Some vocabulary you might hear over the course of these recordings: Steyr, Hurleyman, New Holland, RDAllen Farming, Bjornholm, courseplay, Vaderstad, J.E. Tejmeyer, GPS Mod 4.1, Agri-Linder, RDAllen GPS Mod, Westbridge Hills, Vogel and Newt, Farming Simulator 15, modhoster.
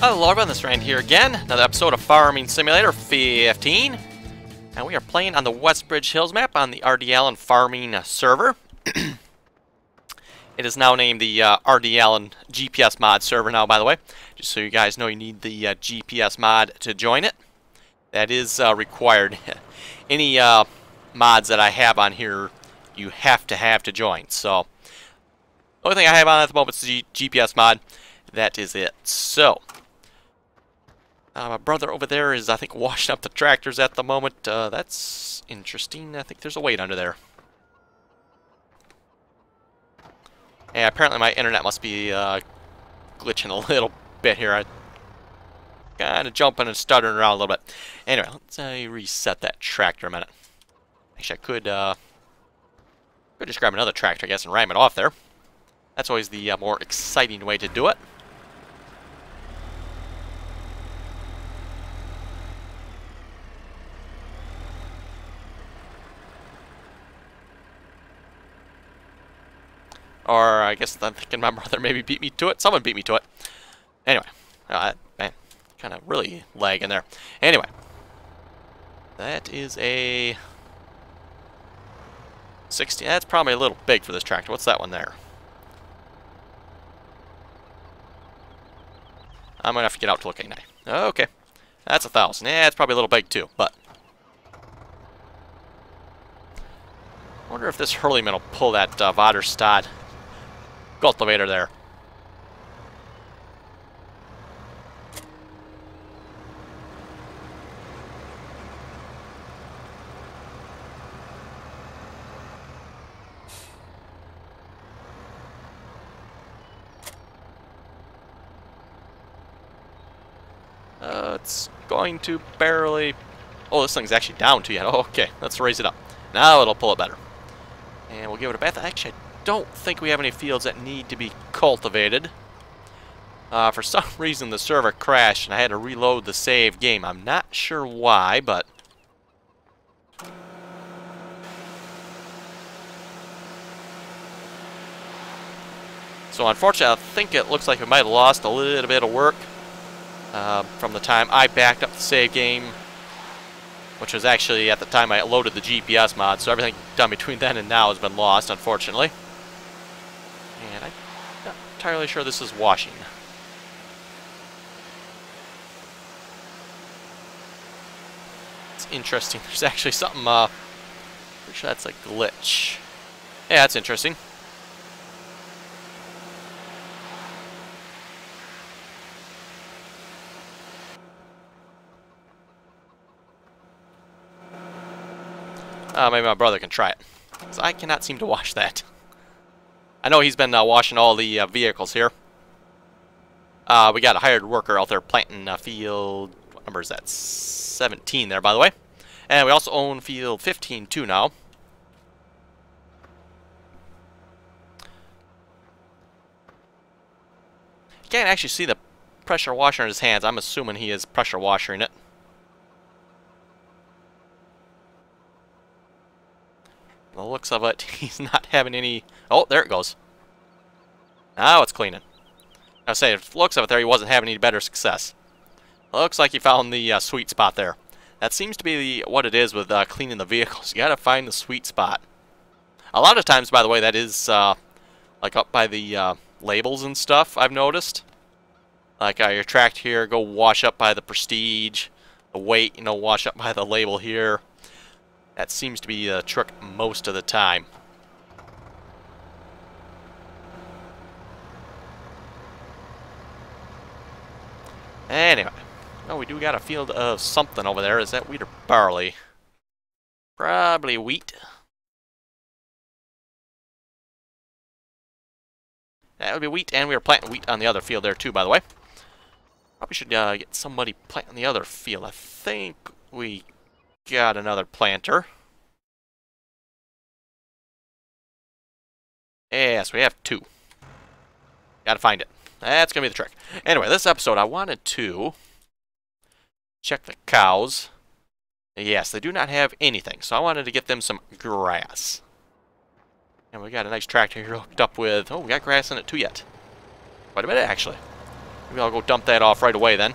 Hello everyone, this is Randy here again, another episode of Farming Simulator 15. And we are playing on the Westbridge Hills map on the RDAllen Farming server. It is now named the RDAllen GPS Mod server now, by the way. Just so you guys know, you need the GPS Mod to join it. That is required. Any mods that I have on here, you have to join. So, the only thing I have on at the moment is the GPS Mod. That is it. So, my brother over there is, I think, washing up the tractors at the moment. That's interesting. I think there's a weight under there. Yeah, apparently my internet must be glitching a little bit here. I'm kind of jumping and stuttering around a little bit. Anyway, let's reset that tractor a minute. Actually, I could just grab another tractor, I guess, and ram it off there. That's always the more exciting way to do it. Or I guess I'm thinking my brother maybe beat me to it. Someone beat me to it. Anyway, man, kind of really lagging there. Anyway, that is a 60. That's probably a little big for this tractor. What's that one there? I'm gonna have to get out to look at it. Okay, that's 1,000. Yeah, it's probably a little big too. But I wonder if this Hurleyman will pull that Vaderstad cultivator there. It's going to barely... Oh, this thing's actually down too yet. Okay, let's raise it up. Now it'll pull it better. And we'll give it a bath. Actually, I don't think we have any fields that need to be cultivated. For some reason, the server crashed and I had to reload the save game. I'm not sure why, but... So unfortunately, I think it looks like we might have lost a little bit of work from the time I backed up the save game, which was actually at the time I loaded the GPS mod, so everything done between then and now has been lost, unfortunately. And I'm not entirely sure this is washing. It's interesting. There's actually something, pretty sure that's a glitch. Yeah, that's interesting. Maybe my brother can try it. So I cannot seem to wash that. I know he's been washing all the vehicles here. We got a hired worker out there planting field... What number is that? 17 there, by the way. And we also own field 15 too now. You can't actually see the pressure washer in his hands. I'm assuming he is pressure washering it. The looks of it, he's not having any... Oh, there it goes. Now it's cleaning. I was saying, the looks of it there, he wasn't having any better success. Looks like he found the sweet spot there. That seems to be what it is with cleaning the vehicles. You gotta find the sweet spot. A lot of times, by the way, that is like up by the labels and stuff, I've noticed. Like your tract here, go wash up by the prestige. The weight, you know, wash up by the label here. That seems to be a trick most of the time. Anyway, well, we do got a field of something over there. Is that wheat or barley? Probably wheat. That would be wheat, and we were planting wheat on the other field there too, by the way. Probably should get somebody planting the other field. I think we... got another planter. Yes, we have two. Gotta find it. That's gonna be the trick. Anyway, this episode I wanted to check the cows. Yes, they do not have anything, so I wanted to get them some grass. And we got a nice tractor here hooked up with... Oh, we got grass in it too yet. Quite a bit, actually. Maybe I'll go dump that off right away then.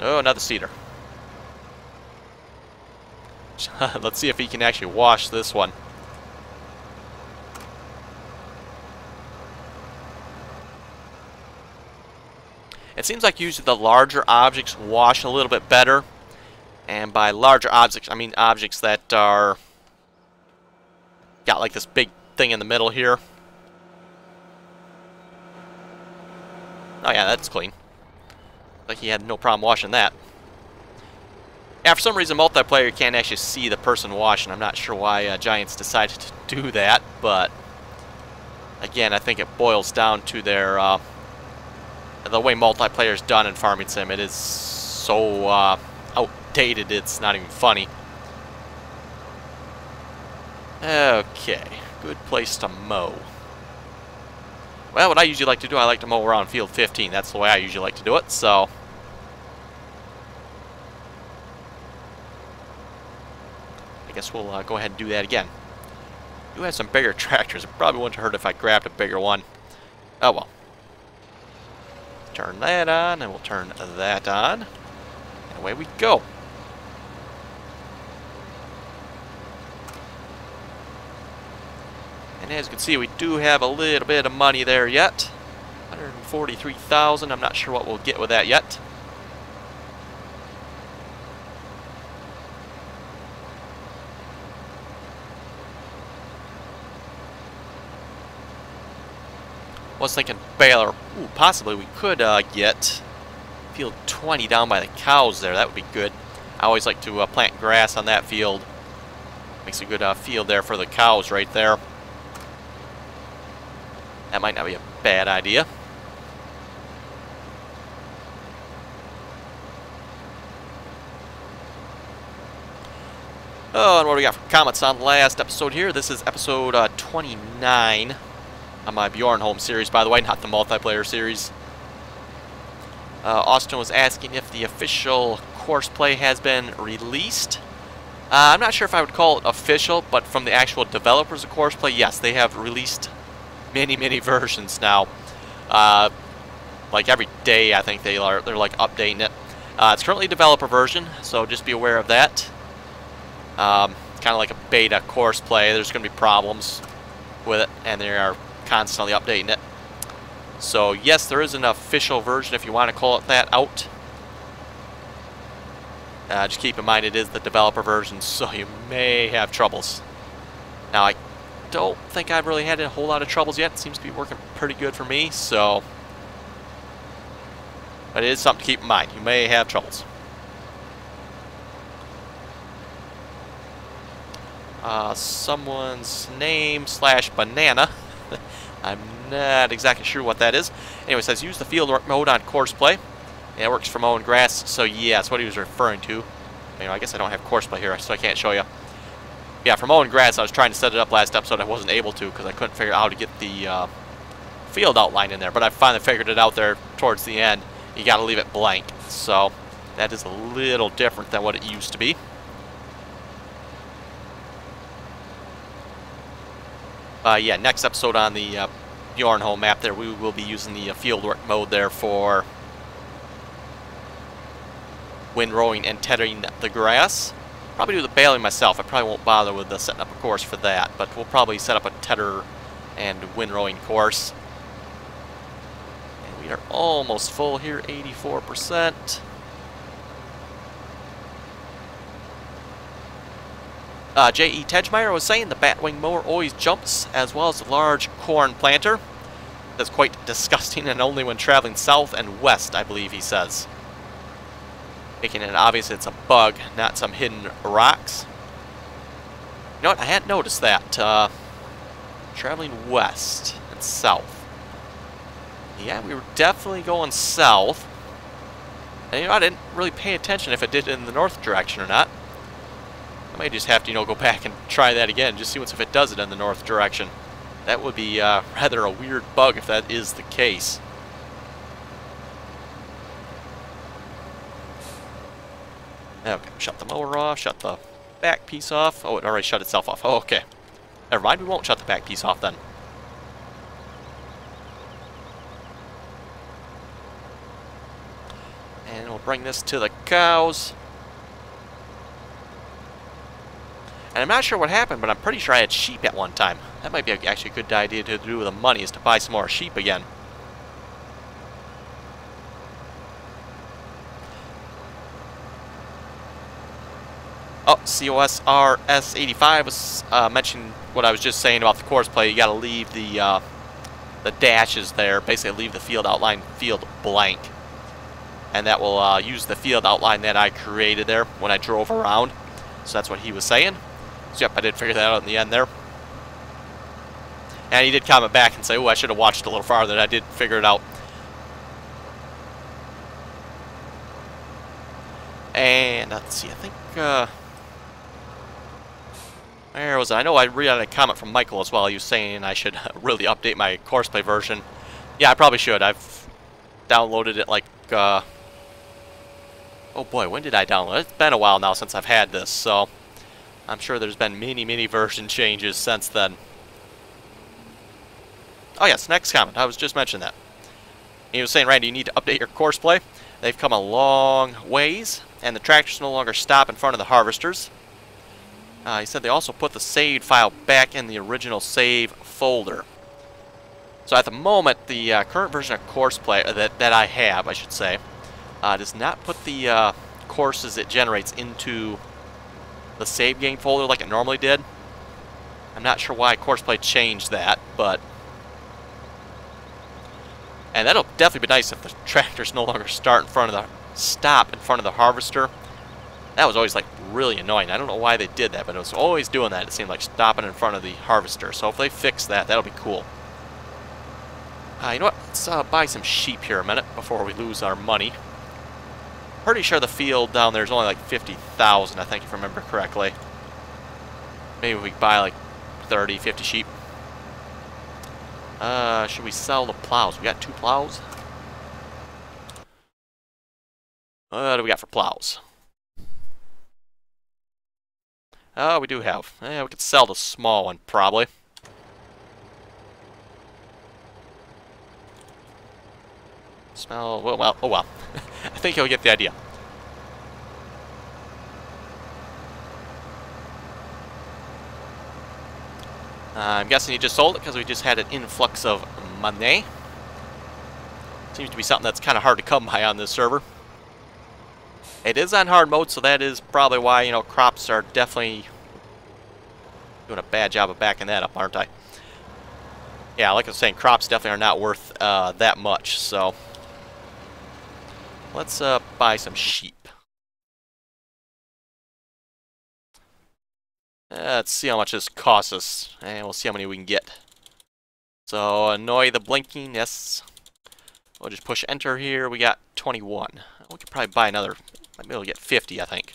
Oh, another cedar. Let's see if he can actually wash this one. It seems like usually the larger objects wash a little bit better. And by larger objects, I mean objects that are... got like this big thing in the middle here. Oh yeah, that's clean. Like he had no problem washing that. Yeah, for some reason multiplayer you can't actually see the person washing. I'm not sure why Giants decided to do that, but... again, I think it boils down to their... the way multiplayer is done in Farming Sim, it is so outdated it's not even funny. Okay, good place to mow. Well, what I usually like to do, I like to mow around field 15. That's the way I usually like to do it, so... I guess we'll go ahead and do that again. I do have some bigger tractors. It probably wouldn't hurt if I grabbed a bigger one. Oh well. Turn that on, and we'll turn that on. And away we go. And as you can see, we do have a little bit of money there yet. $143,000. I'm not sure what we'll get with that yet. I was thinking baler. Ooh, possibly we could get field 20 down by the cows there. That would be good. I always like to plant grass on that field. Makes a good field there for the cows right there. That might not be a bad idea. Oh, and what do we got for comments on last episode here? This is episode 29. On my Bjornholm series, by the way, not the multiplayer series. Austin was asking if the official courseplay has been released. I'm not sure if I would call it official, but from the actual developers of courseplay, yes, they have released many, many versions now. Like every day, I think they're like updating it. It's currently a developer version, so just be aware of that. It's kind of like a beta courseplay. There's going to be problems with it, and they are constantly updating it. So yes, there is an official version if you want to call it that out. Just keep in mind it is the developer version, so you may have troubles. Now I don't think I've really had a whole lot of troubles yet. It seems to be working pretty good for me, so... but it is something to keep in mind. You may have troubles. Someone's name / banana. I'm not exactly sure what that is. Anyway, it says use the field mode on courseplay. Yeah, it works for mowing grass, so yeah, that's what he was referring to. I guess I don't have courseplay here, so I can't show you. Yeah, for mowing grass, I was trying to set it up last episode. I wasn't able to because I couldn't figure out how to get the field outline in there, but I finally figured it out there towards the end. You got to leave it blank, so that is a little different than what it used to be. Yeah, next episode on the Bjornholm map there, we will be using the fieldwork mode there for windrowing and tethering the grass. Probably do the baling myself. I probably won't bother with setting up a course for that, but we'll probably set up a tether and windrowing course. And we are almost full here, 84%. J.E. Tejmeyer was saying the batwing mower always jumps, as well as the large corn planter. That's quite disgusting, and only when traveling south and west, I believe he says. Making it obvious it's a bug, not some hidden rocks. You know what? I hadn't noticed that. Traveling west and south. Yeah, we were definitely going south. And you know, I didn't really pay attention if it did in the north direction or not. I just have to, you know, go back and try that again. Just see what's if it does it in the north direction. That would be rather a weird bug if that is the case. Okay, shut the mower off, shut the back piece off. Oh, it already shut itself off. Oh, okay. Never mind, we won't shut the back piece off then. We'll bring this to the cows. And I'm not sure what happened, but I'm pretty sure I had sheep at one time. That might be actually a good idea to do with the money, is to buy some more sheep again. Oh, COSRS85 was mentioned what I was just saying about the course play. You got to leave the dashes there. Basically, leave the field outline field blank, and that will use the field outline that I created there when I drove around. So that's what he was saying. So yep, I did figure that out in the end there. And he did comment back and say, "Oh, I should have watched a little farther." I did figure it out. And let's see. I think. Where was it? I know I read out a comment from Michael as well. He was saying I should really update my courseplay version. Yeah, I probably should. I've downloaded it like... oh boy, when did I download it? It's been a while now since I've had this, so... I'm sure there's been many, many version changes since then. Oh yes, next comment. I was just mentioning that. He was saying, Randy, you need to update your courseplay. They've come a long ways, and the tractors no longer stop in front of the harvesters. He said they also put the saved file back in the original save folder. So at the moment, the current version of courseplay that I have, I should say, does not put the courses it generates into the save game folder like it normally did. I'm not sure why courseplay changed that, but... And that'll definitely be nice if the tractors no longer stop in front of the harvester. That was always like really annoying. I don't know why they did that, but it was always doing that. It seemed like stopping in front of the harvester. So if they fix that, that'll be cool. You know what? Let's buy some sheep here a minute before we lose our money. Pretty sure the field down there is only like 50,000, I think, if I remember correctly. Maybe we buy like 30, 50 sheep. Should we sell the plows? We got two plows. What do we got for plows? Oh, we do have. Yeah, we could sell the small one, probably. Smell... Oh, well. Oh, well. I think he'll get the idea. I'm guessing he just sold it because we just had an influx of money. Seems to be something that's kind of hard to come by on this server. It is on hard mode, so that is probably why, you know, crops are definitely doing a bad job of backing that up, aren't I? Yeah, like I was saying, crops definitely are not worth that much, so let's buy some sheep. Let's see how much this costs us, and we'll see how many we can get. So, annoy the blinking, yes. We'll just push enter here. We got 21. We could probably buy another... Might be able to get 50, I think.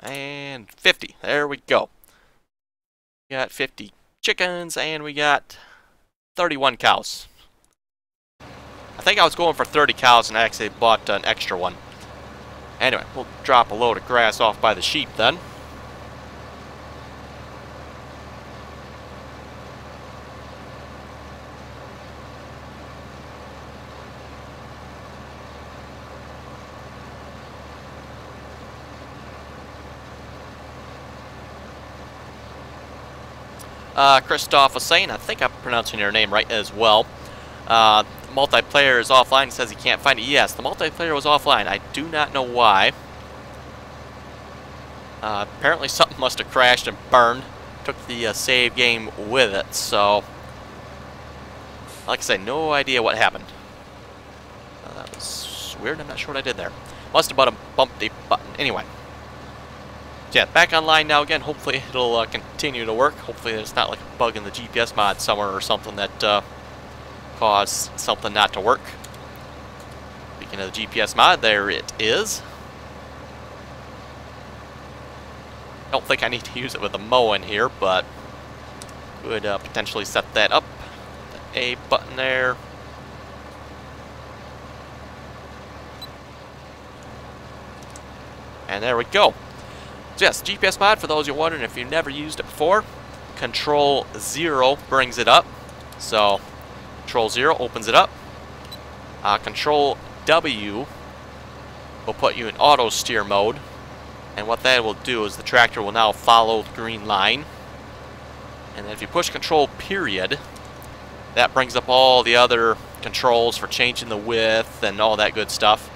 And 50. There we go. We got 50 chickens, and we got 31 cows. I think I was going for 30 cows, and I actually bought an extra one. Anyway, we'll drop a load of grass off by the sheep, then. Christoph was saying, I think I'm pronouncing your name right as well. Multiplayer is offline. He says he can't find it. Yes, the multiplayer was offline. I do not know why. Apparently something must have crashed and burned. Took the save game with it. So, like I say, no idea what happened. That was weird. I'm not sure what I did there. Must have bumped the button. Anyway. Yeah, back online now again. Hopefully it'll continue to work. Hopefully there's not like a bug in the GPS mod somewhere or something that caused something not to work. Speaking of the GPS mod, there it is. Don't think I need to use it with a mow in here, but could potentially set that up. The A button there. And there we go. Yes, GPS Mod, for those who are wondering if you've never used it before, Control 0 brings it up. So Control 0 opens it up. Control W will put you in auto steer mode. And what that will do is the tractor will now follow the green line. And then if you push Control period, that brings up all the other controls for changing the width and all that good stuff.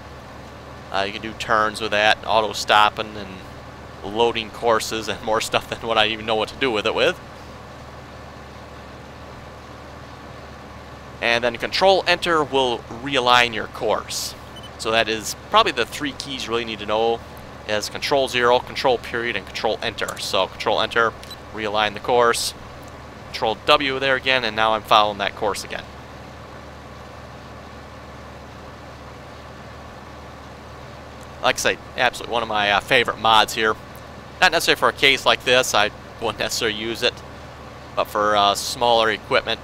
You can do turns with that, auto stopping and loading courses and more stuff than what I even know what to do with it with. And then Control Enter will realign your course. So that is probably the three keys you really need to know, is Control 0, Control period, and Control Enter. So Control Enter, realign the course, Control W there again, and now I'm following that course again. Like I say, absolutely one of my favorite mods here. Not necessarily for a case like this, I wouldn't necessarily use it, but for smaller equipment,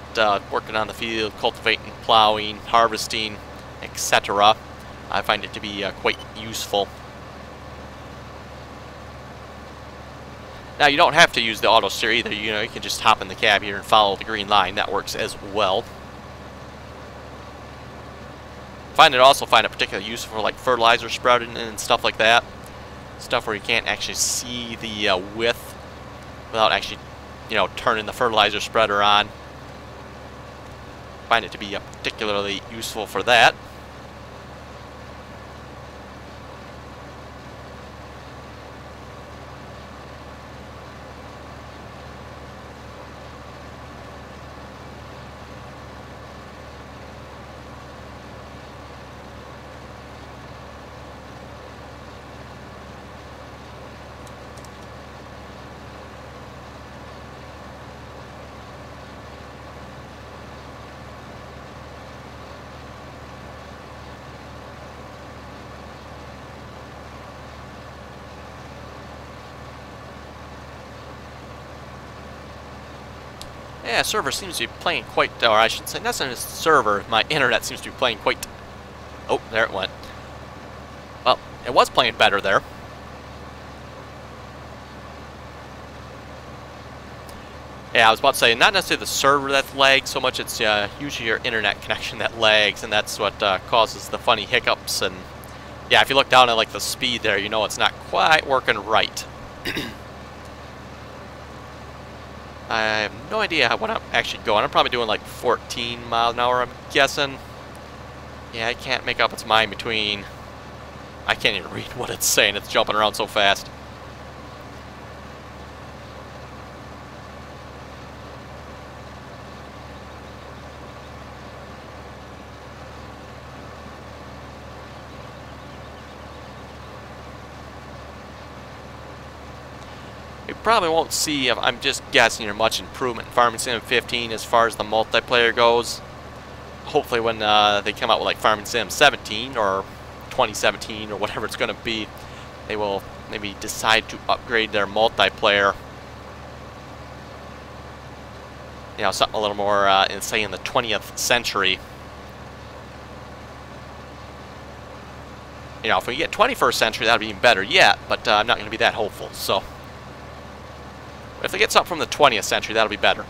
working on the field, cultivating, plowing, harvesting, etc., I find it to be quite useful. Now you don't have to use the auto steer either, you know, you can just hop in the cab here and follow the green line, that works as well. I also find it particularly useful for like fertilizer sprouting and stuff like that. Stuff where you can't actually see the width without actually, you know, turning the fertilizer spreader on. Find it to be particularly useful for that. Yeah, server seems to be playing quite, or I should say, not necessarily server, my internet seems to be playing quite, oh, there it went. Well, it was playing better there. Yeah, I was about to say, not necessarily the server that lags so much, it's usually your internet connection that lags, and that's what causes the funny hiccups, and yeah, if you look down at like the speed there, you know it's not quite working right. I have no idea what I'm actually going. I'm probably doing like 14 miles an hour, I'm guessing. Yeah, I can't make up its mind between... I can't even read what it's saying. It's jumping around so fast. Probably won't see, I'm just guessing here, much improvement in Farming Sim 15 as far as the multiplayer goes. Hopefully when they come out with like Farming Sim 17 or 2017 or whatever it's going to be, they will maybe decide to upgrade their multiplayer. You know, something a little more, say in the 20th century. You know, if we get 21st century, that would be even better yet, but I'm not going to be that hopeful, so... If they get something from the 20th century, that'll be better.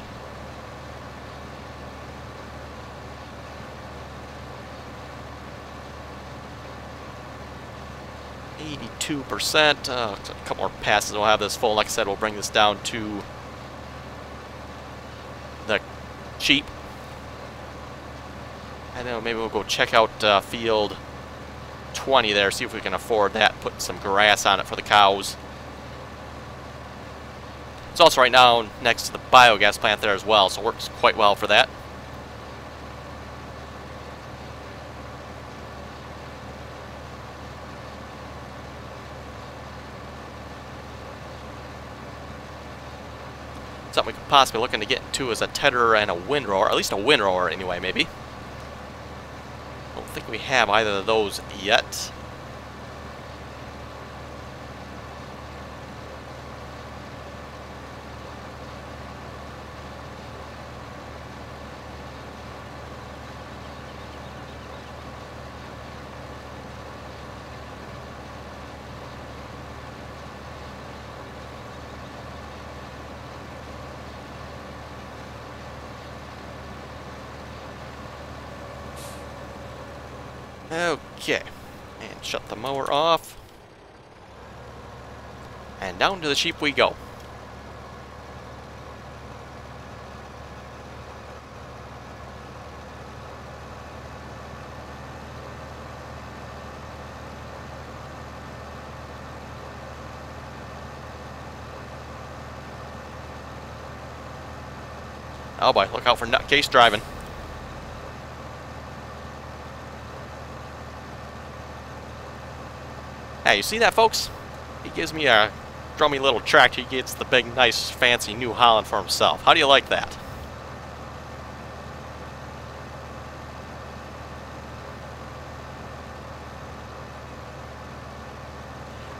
%. A couple more passes, we'll have this full. Like I said, we'll bring this down to the cheap. I know, maybe we'll go check out field 20 there, see if we can afford that, put some grass on it for the cows. It's also right now next to the biogas plant there as well, so it works quite well for that. Something we could possibly be looking to get into is a tedder and a windrower, at least a windrower anyway, maybe. I don't think we have either of those yet. Okay, and shut the mower off. And down to the sheep we go. Oh boy, look out for nutcase driving. Hey, you see that, folks? He gives me a drummy little tractor. He gets the big, nice, fancy New Holland for himself. How do you like that?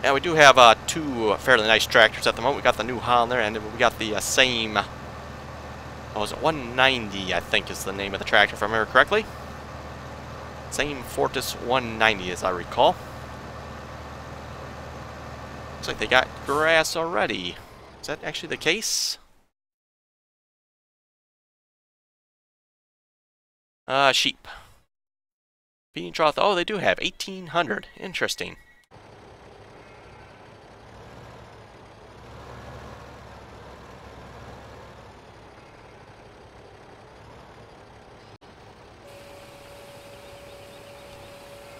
Now, we do have two fairly nice tractors at the moment. We got the New Hollander, and we got the same... Oh, is it 190, I think, is the name of the tractor, if I remember correctly. Same Fortis 190, as I recall. Looks like they got grass already. Is that actually the case? Sheep. Feeding trough. Oh, they do have 1,800. Interesting.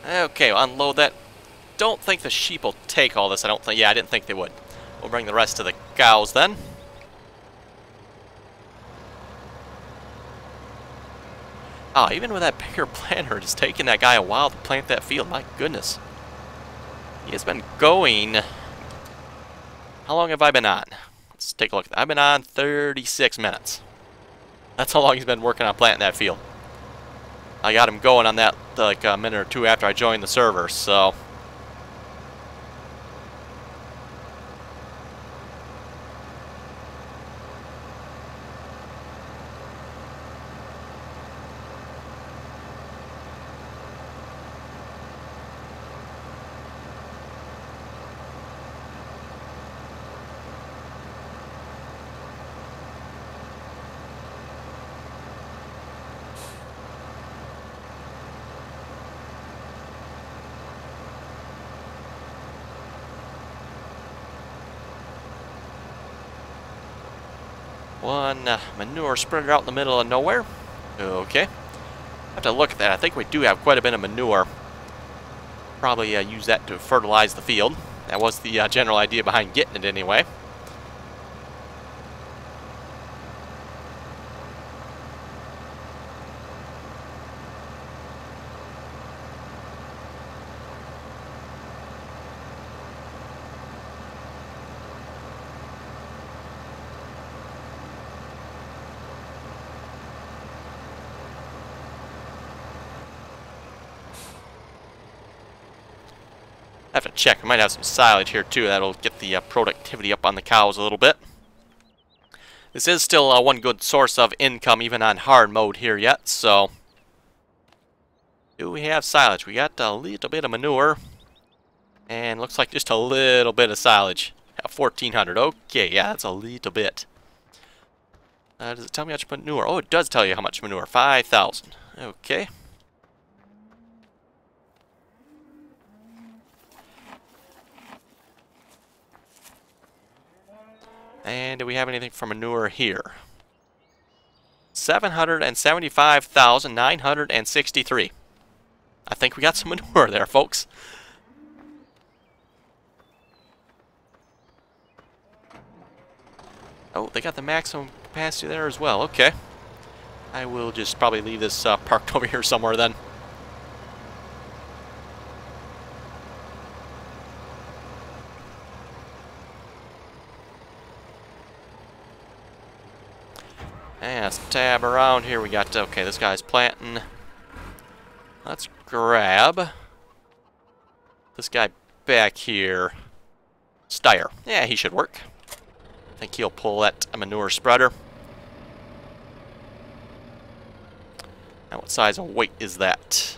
Okay, we'll unload that. Don't think the sheep will take all this. I don't think. Yeah, I didn't think they would. We'll bring the rest to the cows then. Ah, oh, even with that bigger planter, it's taking that guy a while to plant that field. My goodness, he has been going. How long have I been on? Let's take a look. I've been on 36 minutes. That's how long he's been working on planting that field. I got him going on that like a minute or two after I joined the server, so... One manure spreader out in the middle of nowhere. Okay. I have to look at that. I think we do have quite a bit of manure. Probably use that to fertilize the field. That was the general idea behind getting it anyway. Have to check. We might have some silage here too. That'll get the productivity up on the cows a little bit. This is still one good source of income, even on hard mode here yet. So, do we have silage? We got a little bit of manure, and looks like just a little bit of silage. 1,400. Okay, yeah, that's a little bit. Does it tell me how much manure? Oh, it does tell you how much manure. 5,000. Okay. And do we have anything for manure here? 775,963. I think we got some manure there, folks. Oh, they got the maximum capacity there as well. Okay. I will just probably leave this parked over here somewhere then. Yeah, let's tab around here. We got, okay, this guy's planting. Let's grab this guy back here. Steyr. Yeah, he should work. I think he'll pull that manure spreader. Now, what size and weight is that?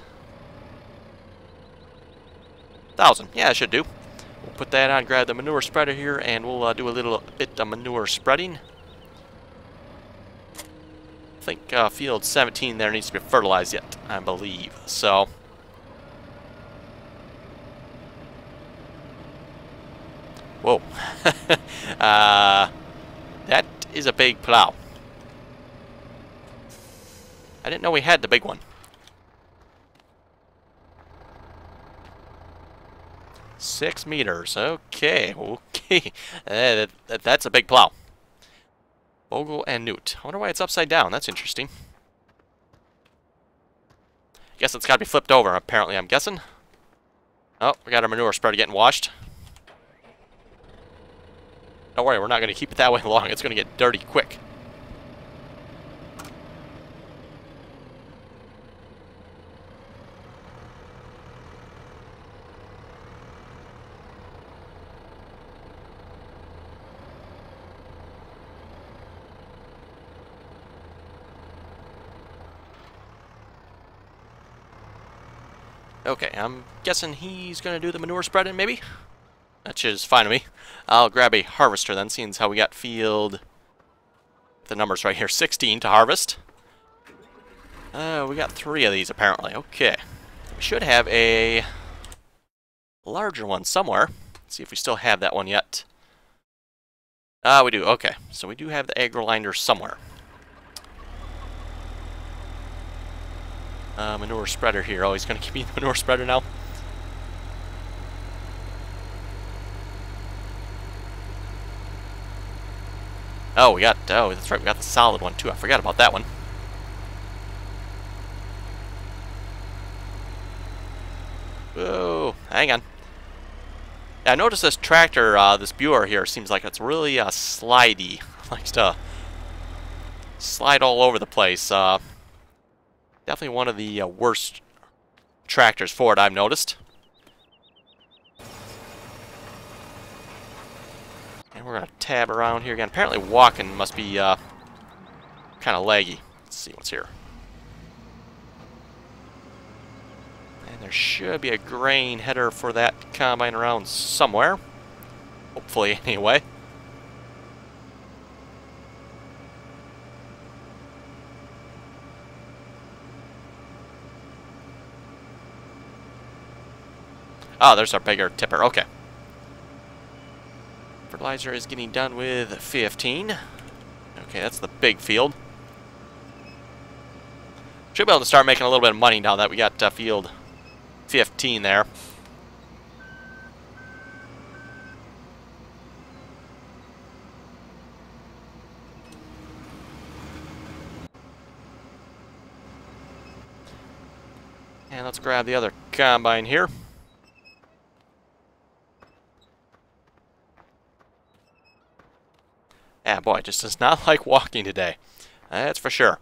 1,000. Yeah, it should do. We'll put that on, grab the manure spreader here, and we'll do a little bit of manure spreading. I think field 17 there needs to be fertilized yet, I believe. So Whoa. That is a big plow. I didn't know we had the big one. "6 meters." Okay. Okay. That's a big plow. Vogel and Newt. I wonder why it's upside down. That's interesting. Guess it's got to be flipped over, apparently, I'm guessing. Oh, we got our manure spreader getting washed. Don't worry, we're not going to keep it that way long. It's going to get dirty quick. Okay, I'm guessing he's going to do the manure spreading, maybe? Which is fine with me. I'll grab a harvester then, seeing as how we got field... The number's right here, 16 to harvest. We got 3 of these, apparently. Okay. We should have a larger one somewhere. Let's see if we still have that one yet. We do, okay. So we do have the Agri-Linder somewhere. Manure spreader here. Oh, he's going to give me the manure spreader now. Oh, we got... Oh, that's right. We got the solid one, too. I forgot about that one. Whoa. Hang on. I noticed this tractor, this Bjorn here, seems like it's really slidey. Likes to slide all over the place. Definitely one of the worst tractors for it, I've noticed. And we're going to tab around here again. Apparently walking must be kind of laggy. Let's see what's here. And there should be a grain header for that combine around somewhere. Hopefully, anyway. Oh, there's our bigger tipper. Okay. Fertilizer is getting done with 15. Okay, that's the big field. Should be able to start making a little bit of money now that we got field 15 there. And let's grab the other combine here. Ah, boy, it just does not like walking today. That's for sure.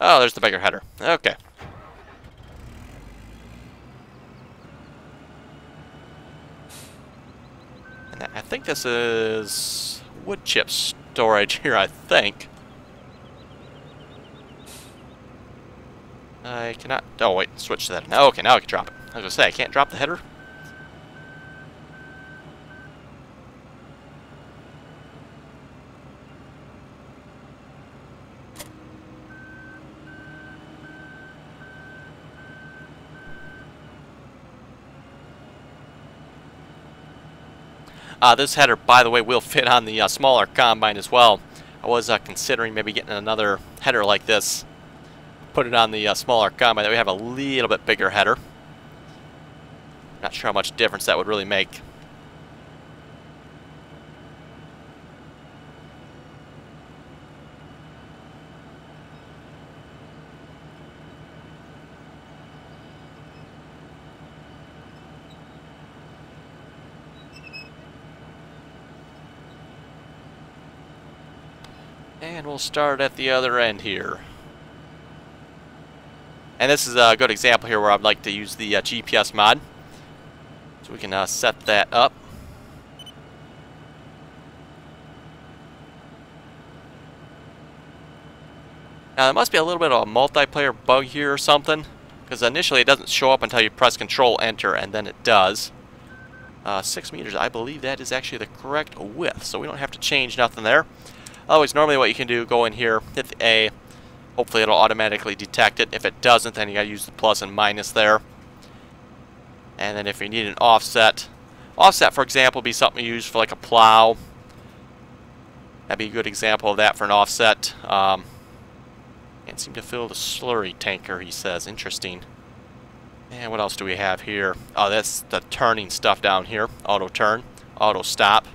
Oh, there's the bigger header. Okay. And I think this is wood chip storage here, I think. I cannot... Oh, wait, switch to that. No, okay, now I can drop it. I was going to say, I can't drop the header. This header, by the way, will fit on the smaller combine as well. I was considering maybe getting another header like this. Put it on the smaller combine. That we have a little bit bigger header. Not sure how much difference that would really make. And we'll start at the other end here. And this is a good example here where I'd like to use the GPS mod. So we can set that up. Now there must be a little bit of a multiplayer bug here or something. Because initially it doesn't show up until you press Control Enter and then it does. 6 meters, I believe that is actually the correct width. So we don't have to change nothing there. Always normally what you can do, go in here, hit the A, hopefully it'll automatically detect it. If it doesn't, then you gotta use the plus and minus there. And then if you need an offset, for example, would be something you use for like a plow. That'd be a good example of that for an offset. Can't seem to fill the slurry tanker, he says. Interesting. And what else do we have here? Oh, that's the turning stuff down here. Auto turn, auto stop.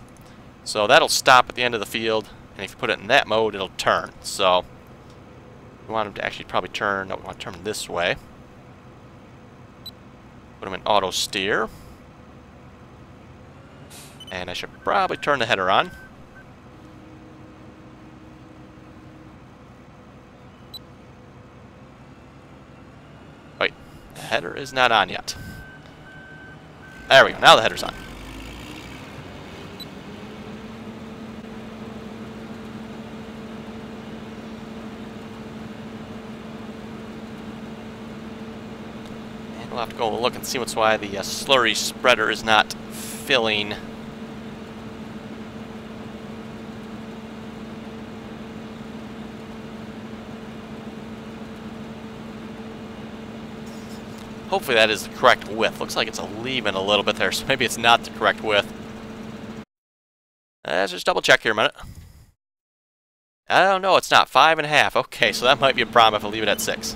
So that'll stop at the end of the field, and if you put it in that mode, it'll turn. So we want them to actually probably turn. No, we want to turn this way. Put them in auto steer. And I should probably turn the header on. Wait, the header is not on yet. There we go, now the header's on. And we'll have to go look and see what's why the slurry spreader is not filling. Hopefully that is the correct width. Looks like it's leaving a little bit there, so maybe it's not the correct width. Let's just double check here a minute. I don't know, it's not 5.5. Okay, so that might be a problem if I leave it at 6.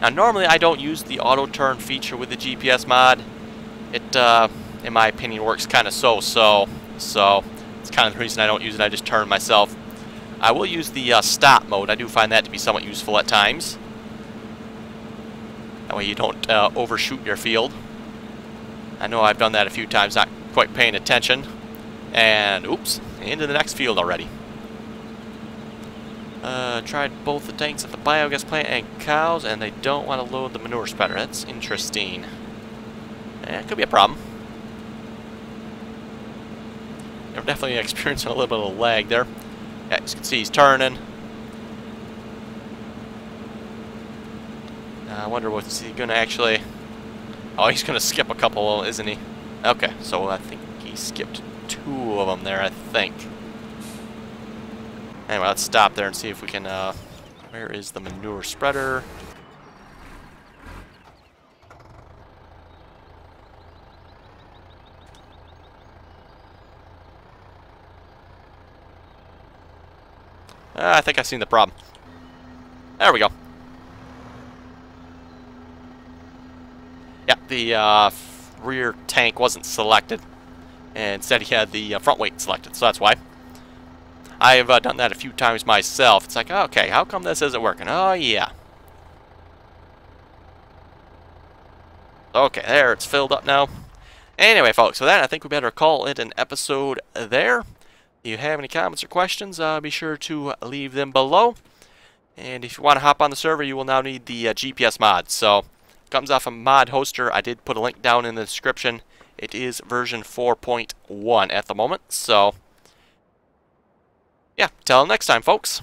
Now normally I don't use the auto turn feature with the GPS mod. It in my opinion works kind of so it's kind of the reason I don't use it. I just turn myself. I will use the stop mode. I do find that to be somewhat useful at times. That way you don't overshoot your field. I know I've done that a few times, not quite paying attention, and oops, into the next field already. Tried both the tanks at the biogas plant and cows, and they don't want to load the manure spreader. That's interesting. That could be a problem. I'm definitely experiencing a little bit of a lag there. Yeah, as you can see, he's turning. I wonder what's he going to actually... Oh, he's going to skip a couple, isn't he? Okay, so I think he skipped 2 of them there, I think. Anyway, let's stop there and see if we can... Where is the manure spreader? I think I've seen the problem. There we go. Yep, the rear tank wasn't selected. And instead he had the front weight selected, so that's why. I have done that a few times myself. It's like, okay, how come this isn't working? Oh, yeah. Okay, there, it's filled up now. Anyway, folks, with that, I think we better call it an episode there. If you have any comments or questions, be sure to leave them below. And if you want to hop on the server, you will now need the GPS mod. So it comes off a mod hoster. I did put a link down in the description. It is version 4.1 at the moment. So yeah, till next time, folks.